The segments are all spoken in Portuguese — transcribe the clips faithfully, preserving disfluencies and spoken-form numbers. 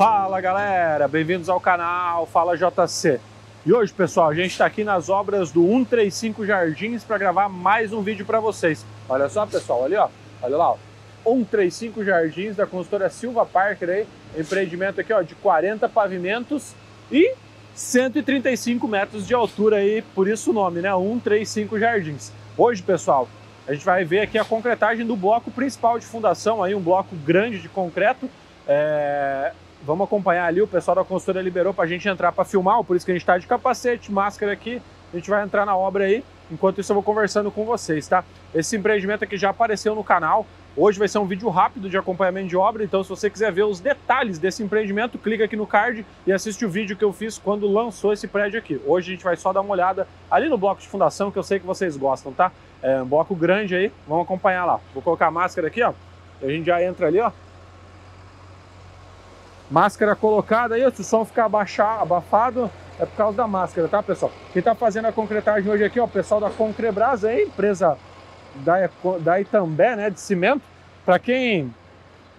Fala galera, bem-vindos ao canal Fala J C. E hoje, pessoal, a gente está aqui nas obras do cento e trinta e cinco Jardins para gravar mais um vídeo para vocês. Olha só, pessoal, ali ó, olha lá, ó, cento e trinta e cinco Jardins da construtora Silva Packer aí, empreendimento aqui ó de quarenta pavimentos e cento e trinta e cinco metros de altura aí, por isso o nome, né? cento e trinta e cinco Jardins. Hoje, pessoal, a gente vai ver aqui a concretagem do bloco principal de fundação, aí um bloco grande de concreto. É... Vamos acompanhar ali, o pessoal da consultora liberou para a gente entrar para filmar, por isso que a gente está de capacete, máscara aqui, a gente vai entrar na obra aí. Enquanto isso eu vou conversando com vocês, tá? Esse empreendimento aqui já apareceu no canal, hoje vai ser um vídeo rápido de acompanhamento de obra, então se você quiser ver os detalhes desse empreendimento, clica aqui no card e assiste o vídeo que eu fiz quando lançou esse prédio aqui. Hoje a gente vai só dar uma olhada ali no bloco de fundação, que eu sei que vocês gostam, tá? É um bloco grande aí, vamos acompanhar lá. Vou colocar a máscara aqui, ó, a gente já entra ali, ó. Máscara colocada aí, se o som ficar abaixar, abafado, é por causa da máscara, tá, pessoal? Quem tá fazendo a concretagem hoje aqui, ó, o pessoal da Concrebras, aí, empresa da, da Itambé, né, de cimento. Para quem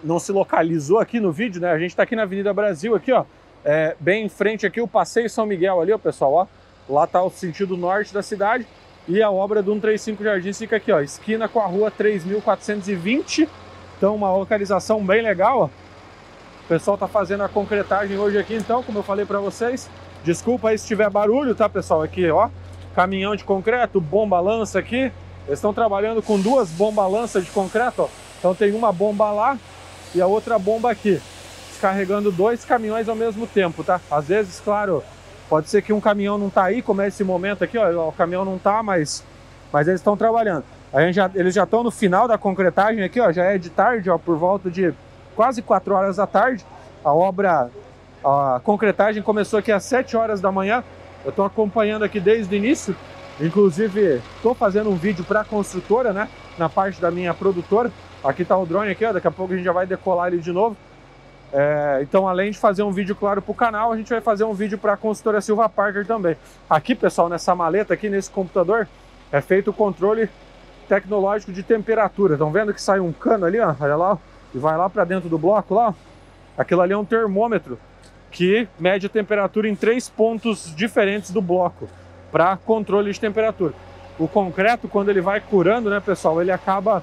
não se localizou aqui no vídeo, né, a gente tá aqui na Avenida Brasil, aqui, ó, é, bem em frente aqui, o Passeio São Miguel ali, ó, pessoal, ó. Lá tá o sentido norte da cidade e a obra do cento e trinta e cinco Jardins fica aqui, ó, esquina com a rua três mil quatrocentos e vinte. Então, uma localização bem legal, ó. O pessoal tá fazendo a concretagem hoje aqui, então, como eu falei para vocês. Desculpa aí se tiver barulho, tá, pessoal? Aqui, ó, caminhão de concreto, bomba-lança aqui. Eles estão trabalhando com duas bomba-lança de concreto, ó. Então tem uma bomba lá e a outra bomba aqui, carregando dois caminhões ao mesmo tempo, tá? Às vezes, claro, pode ser que um caminhão não tá aí, como é esse momento aqui, ó, o caminhão não tá, mas, mas eles estão trabalhando. A gente já, eles já estão no final da concretagem aqui, ó, já é de tarde, ó, por volta de quase quatro horas da tarde. A obra, a concretagem começou aqui às sete horas da manhã. Eu estou acompanhando aqui desde o início. Inclusive, estou fazendo um vídeo para a construtora, né? Na parte da minha produtora. Aqui está o drone aqui, ó. Daqui a pouco a gente já vai decolar ele de novo. É, então, além de fazer um vídeo, claro, para o canal, a gente vai fazer um vídeo para a construtora Silva Packer também. Aqui, pessoal, nessa maleta aqui, nesse computador, é feito o controle tecnológico de temperatura. Estão vendo que sai um cano ali, ó? Olha lá, ó. E vai lá para dentro do bloco, lá, aquilo ali é um termômetro que mede a temperatura em três pontos diferentes do bloco, para controle de temperatura. O concreto, quando ele vai curando, né, pessoal, ele acaba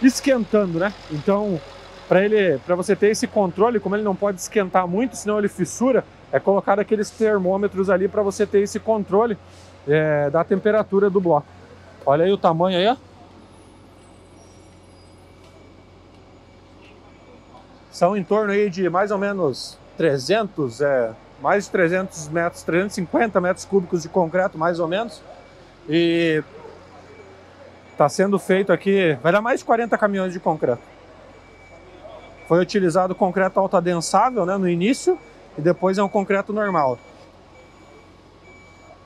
esquentando, né? Então, para ele, para você ter esse controle, como ele não pode esquentar muito, senão ele fissura, é colocado aqueles termômetros ali para você ter esse controle é, da temperatura do bloco. Olha aí o tamanho aí, ó. São em torno aí de mais ou menos trezentos, é, mais de trezentos metros, trezentos e cinquenta metros cúbicos de concreto, mais ou menos. E está sendo feito aqui, vai dar mais de quarenta caminhões de concreto. Foi utilizado concreto autoadensável, né, no início, e depois é um concreto normal.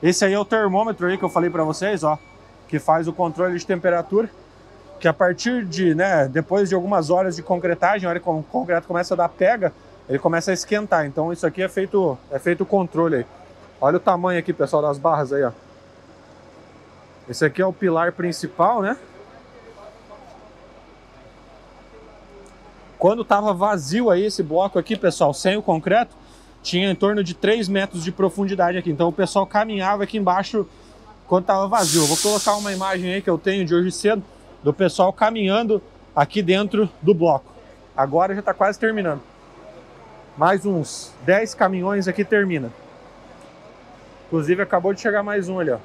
Esse aí é o termômetro aí que eu falei para vocês, ó, que faz o controle de temperatura. Que a partir de, né, depois de algumas horas de concretagem, a hora que o concreto começa a dar pega, ele começa a esquentar. Então isso aqui é feito, é feito o controle aí. Olha o tamanho aqui, pessoal, das barras aí, ó. Esse aqui é o pilar principal, né? Quando tava vazio aí esse bloco aqui, pessoal, sem o concreto, tinha em torno de três metros de profundidade aqui. Então o pessoal caminhava aqui embaixo quando tava vazio. Eu vou colocar uma imagem aí que eu tenho de hoje cedo, do pessoal caminhando aqui dentro do bloco. Agora já está quase terminando. Mais uns dez caminhões aqui termina. Inclusive acabou de chegar mais um ali, ó.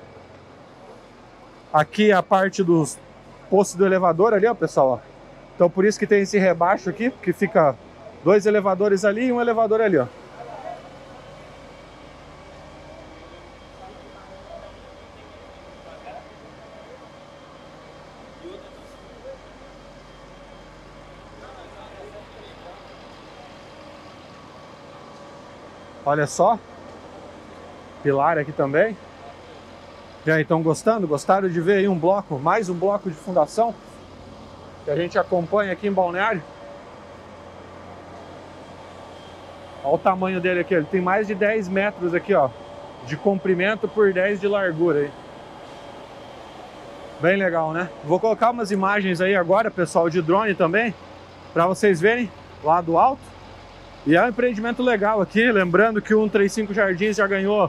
Aqui a parte dos postos do elevador ali, ó, pessoal, ó. Então por isso que tem esse rebaixo aqui, que fica dois elevadores ali e um elevador ali, ó. Olha só, pilar aqui também. E aí, estão gostando? Gostaram de ver aí um bloco, mais um bloco de fundação que a gente acompanha aqui em Balneário? Olha o tamanho dele aqui, ele tem mais de dez metros aqui, ó, de comprimento por dez de largura aí. Bem legal, né? Vou colocar umas imagens aí agora, pessoal, de drone também, para vocês verem lá do alto. E é um empreendimento legal aqui, lembrando que o cento e trinta e cinco Jardins já ganhou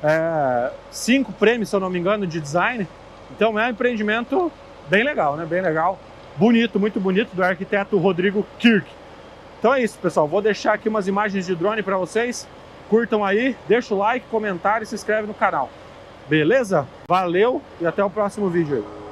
é, cinco prêmios, se eu não me engano, de design. Então é um empreendimento bem legal, né? Bem legal, bonito, muito bonito, do arquiteto Rodrigo Kirk. Então é isso, pessoal. Vou deixar aqui umas imagens de drone para vocês. Curtam aí, deixa o like, comentário e se inscreve no canal. Beleza? Valeu e até o próximo vídeo aí.